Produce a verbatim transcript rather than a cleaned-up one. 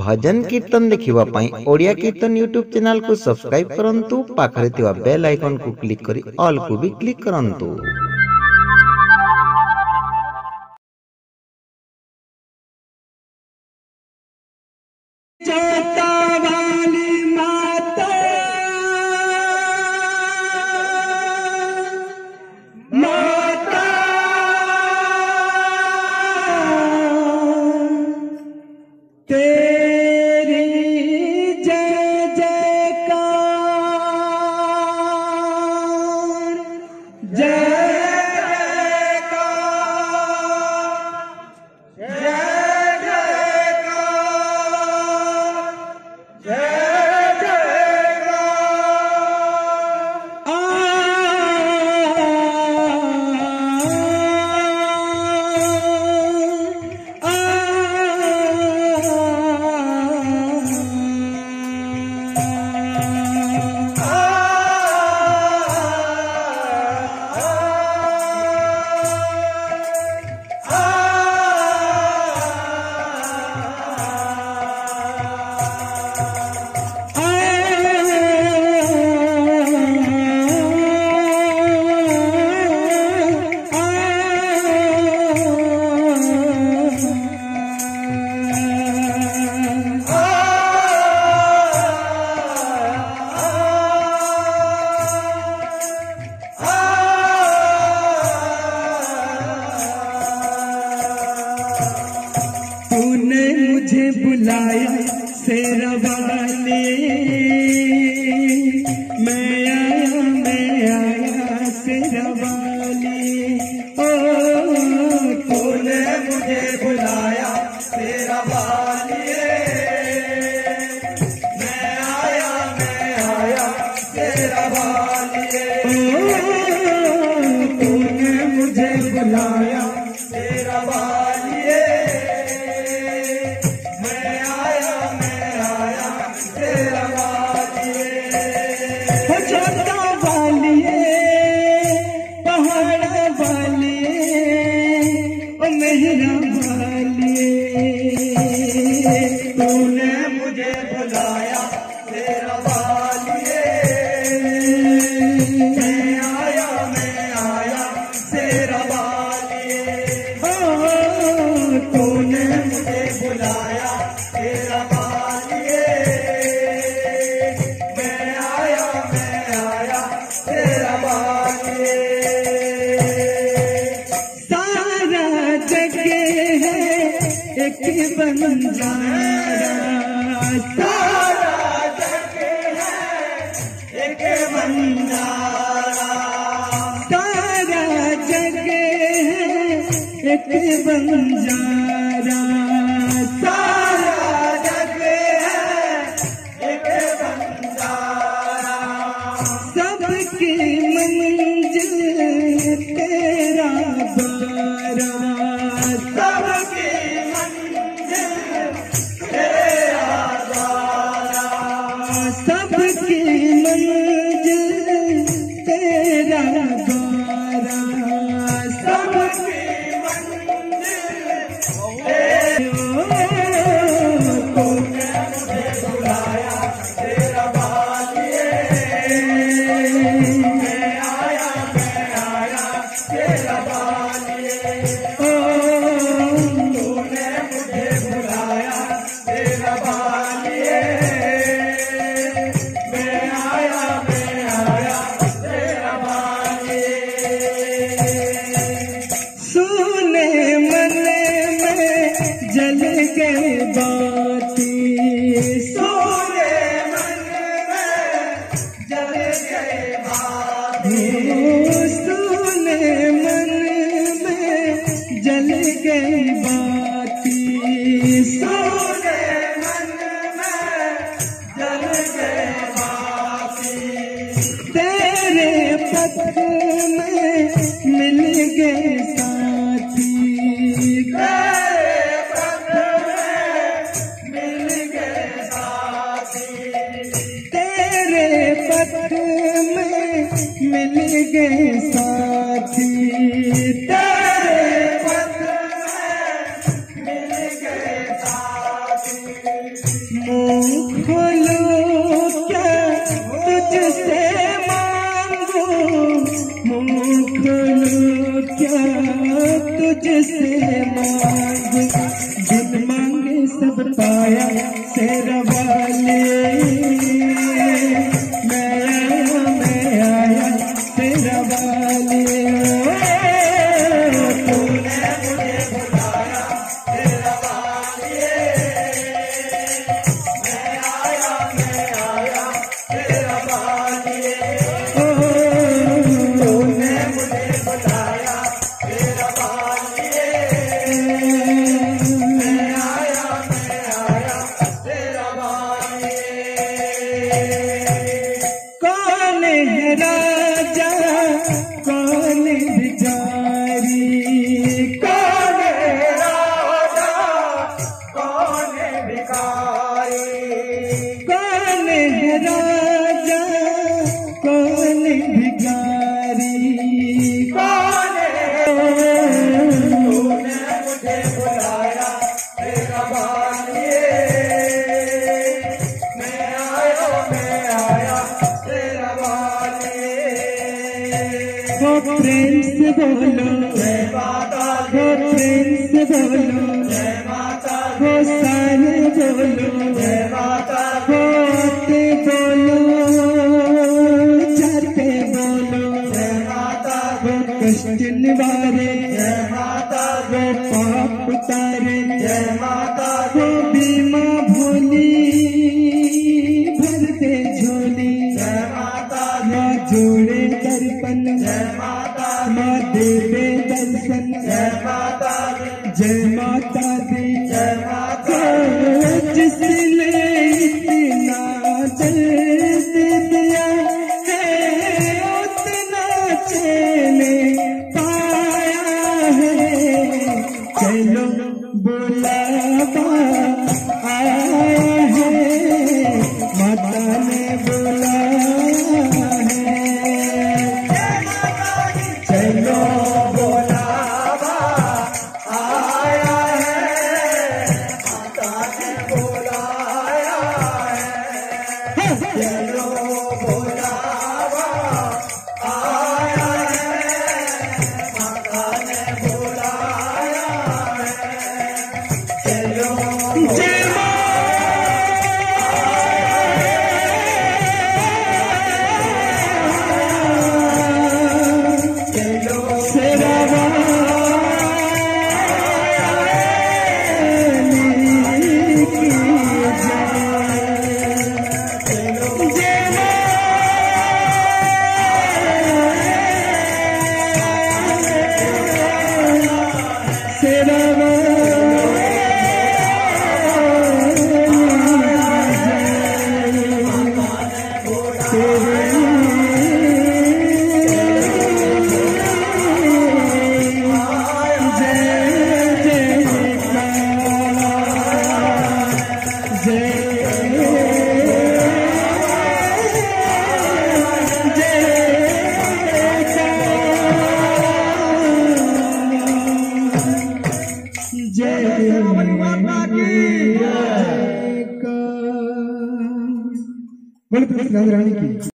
भजन कीर्तन देखिबा पई ओडिया कीर्तन यूट्यूब चैनल को सब्सक्राइब करंतु, पाखरे थिवा बेल आइकन को क्लिक करी ऑल को भी क्लिक करंतु। मुँह खोलूं क्या तुझसे मांगू, मुँह खोलूं क्या तुझसे मांगू, जब मांगे सब पाया से रवाले, मैं आया मैं आया से रवाले। प्रेम से बोलो जय माता, वो प्रेम से बोलो जय माता, वो सारे बोलो जय माता, वो आते बोलो जाते बोलो जय माता, वो कष्ट निवारे जय माता, वो पाप तारे जय माता, वो बीमा भोली भरते झोली जय माता, माँ जोड़े दर्पण जय माता, माँ देवे दर्शन जय माता, जय माता दी जय माता। जिसने इतना दर्द दिया है उतना चैन पाया है, चलो बुलावा आया है, माता ने बुलाया है, चलो बुलावा आया है, माता ने बुलाया है, चलो बुलावा आया है, माता ने बुलाया है, चलो। बोल प्रणाम रानी की।